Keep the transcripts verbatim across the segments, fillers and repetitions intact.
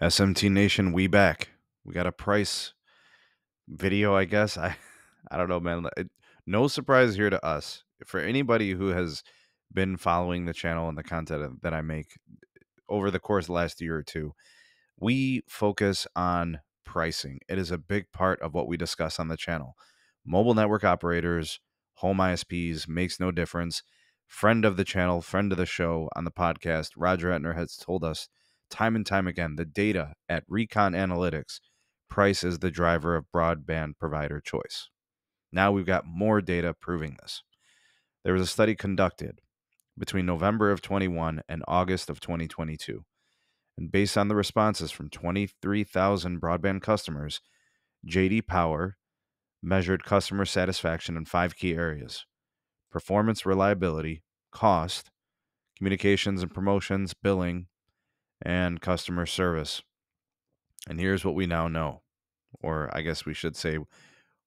S M T Nation, we back. We got a price video, I guess. I, I don't know, man. It, no surprise here to us. For anybody who has been following the channel and the content that I make over the course of the last year or two, we focus on pricing. It is a big part of what we discuss on the channel. Mobile network operators, home I S Ps, makes no difference. Friend of the channel, friend of the show on the podcast, Roger Etner has told us time and time again, the data at Recon Analytics, price is the driver of broadband provider choice. Now we've got more data proving this. There was a study conducted between November of twenty-one and August of twenty twenty-two. And based on the responses from twenty-three thousand broadband customers, J D Power measured customer satisfaction in five key areas: performance, reliability, cost, communications and promotions, billing, and customer service. And here's what we now know, or I guess we should say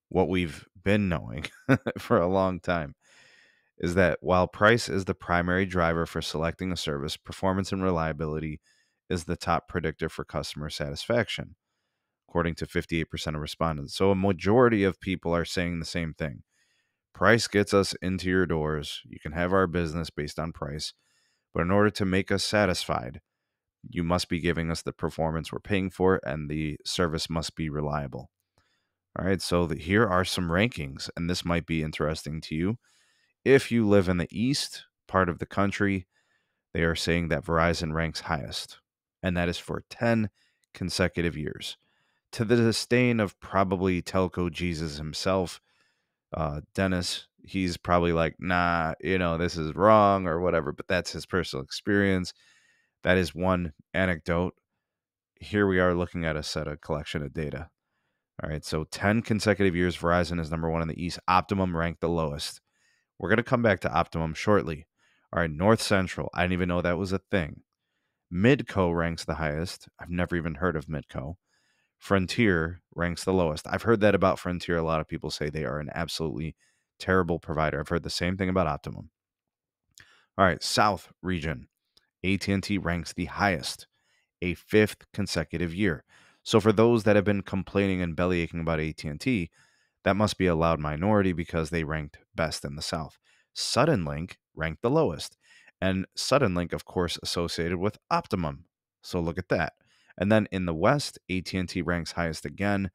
what we've been knowing for a long time, is that while price is the primary driver for selecting a service, performance and reliability is the top predictor for customer satisfaction, according to fifty-eight percent of respondents. So a majority of people are saying the same thing. Price gets us into your doors. You can have our business based on price, but in order to make us satisfied, you must be giving us the performance we're paying for, and the service must be reliable. All right, so the, here are some rankings, and this might be interesting to you. If you live in the east part of the country, they are saying that Verizon ranks highest, and that is for ten consecutive years. To the disdain of probably Telco Jesus himself, uh, Dennis, he's probably like, nah, you know, this is wrong or whatever, but that's his personal experience. That is one anecdote. Here we are looking at a set of collection of data. All right, so ten consecutive years, Verizon is number one in the east. Optimum ranked the lowest. We're going to come back to Optimum shortly. All right, North Central. I didn't even know that was a thing. Midco ranks the highest. I've never even heard of Midco. Frontier ranks the lowest. I've heard that about Frontier. A lot of people say they are an absolutely terrible provider. I've heard the same thing about Optimum. All right, South region. A T and T ranks the highest, a fifth consecutive year. So for those that have been complaining and bellyaching about A T and T, that must be a loud minority because they ranked best in the South. Suddenlink ranked the lowest, and Suddenlink, of course, associated with Optimum. So look at that. And then in the West, A T and T ranks highest again.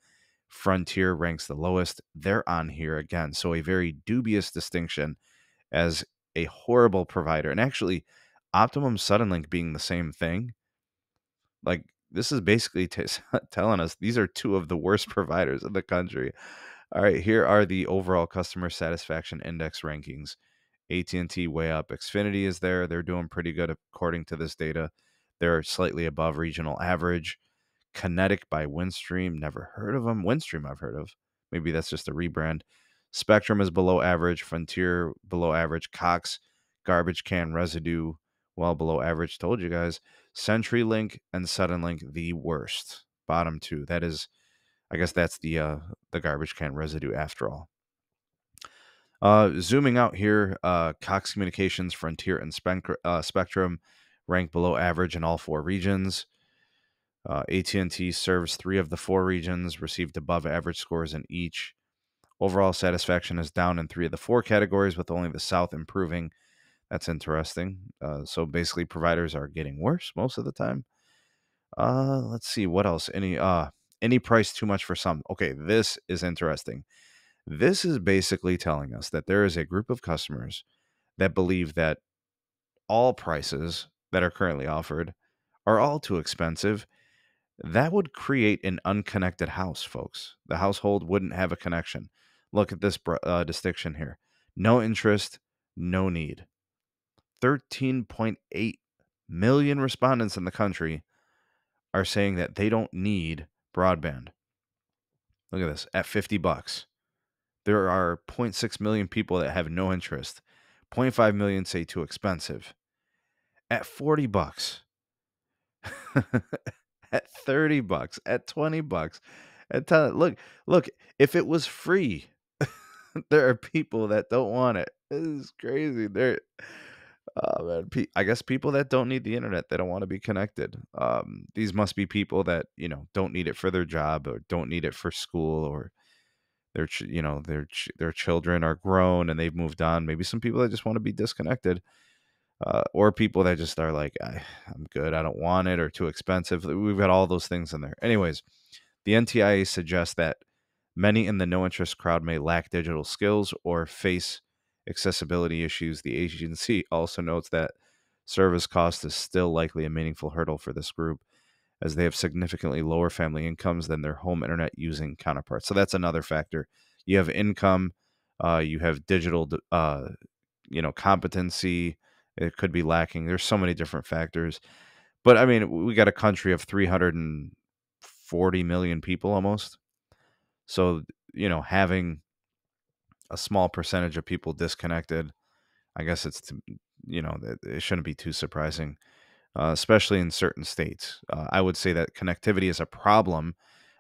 Frontier ranks the lowest. They're on here again. So a very dubious distinction as a horrible provider. And actually, Optimum, Suddenlink being the same thing, like this is basically t- telling us these are two of the worst providers in the country. All right, here are the overall customer satisfaction index rankings. A T and T way up. Xfinity is there. They're doing pretty good according to this data. They're slightly above regional average. Kinetic by Windstream. Never heard of them. Windstream I've heard of. Maybe that's just a rebrand. Spectrum is below average. Frontier below average. Cox, garbage can residue, well below average, told you guys. CenturyLink and Suddenlink, the worst. Bottom two. That is, I guess that's the uh, the garbage can residue after all. Uh, zooming out here, uh, Cox Communications, Frontier, and Spen- uh, Spectrum rank below average in all four regions. Uh, A T and T serves three of the four regions, received above average scores in each. Overall satisfaction is down in three of the four categories, with only the South improving. That's interesting. Uh, so basically, providers are getting worse most of the time. Uh, let's see what else. Any uh, any price too much for some. Okay, this is interesting. This is basically telling us that there is a group of customers that believe that all prices that are currently offered are all too expensive. That would create an unconnected house, folks. The household wouldn't have a connection. Look at this uh, distinction here. No interest, no need. thirteen point eight million respondents in the country are saying that they don't need broadband. Look at this. At fifty bucks, there are zero point six million people that have no interest. zero point five million say too expensive. At forty bucks, at thirty bucks, at twenty bucks, at ten, look, look, if it was free, there are people that don't want it. This is crazy. There Uh, but I guess people that don't need the internet, they don't want to be connected. Um, these must be people that, you know, don't need it for their job or don't need it for school, or their, you know, their, their children are grown and they've moved on. Maybe some people that just want to be disconnected, uh, or people that just are like, I, I'm good. I don't want it, or too expensive. We've got all those things in there. Anyways, the N T I A suggests that many in the no interest crowd may lack digital skills or face accessibility issues. The agency also notes that service cost is still likely a meaningful hurdle for this group, as they have significantly lower family incomes than their home internet using counterparts. So that's another factor. You have income, uh, you have digital, uh, you know, competency. It could be lacking. There's so many different factors. But I mean, we got a country of three hundred forty million people almost. So, you know, having a small percentage of people disconnected, I guess it's, you know, it shouldn't be too surprising, uh, especially in certain states. Uh, I would say that connectivity is a problem,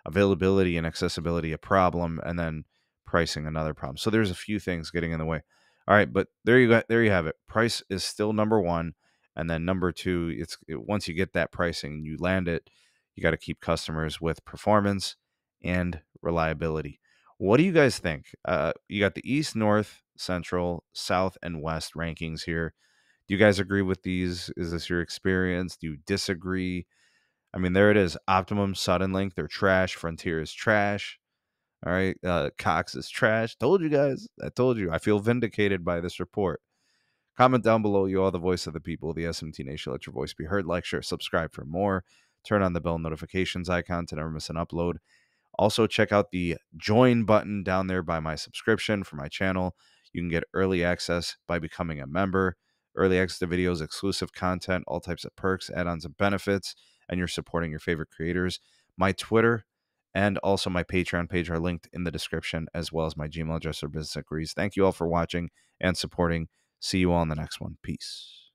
availability and accessibility a problem, and then pricing another problem. So there's a few things getting in the way. All right, but there you go. There you have it. Price is still number one, and then number two, it's it, once you get that pricing, you land it, you got to keep customers with performance and reliability. What do you guys think? Uh, you got the East, North, Central, South, and West rankings here. Do you guys agree with these? Is this your experience? Do you disagree? I mean, there it is. Optimum, Suddenlink, they're trash. Frontier is trash. All right. Uh, Cox is trash. Told you guys. I told you. I feel vindicated by this report. Comment down below. You are the voice of the people. The S M T Nation. Let your voice be heard. Like, share, subscribe for more. Turn on the bell notifications icon to never miss an upload. Also, check out the join button down there by my subscription for my channel. You can get early access by becoming a member, early access to videos, exclusive content, all types of perks, add-ons, and benefits, and you're supporting your favorite creators. My Twitter and also my Patreon page are linked in the description, as well as my Gmail address or business inquiries. Thank you all for watching and supporting. See you all in the next one. Peace.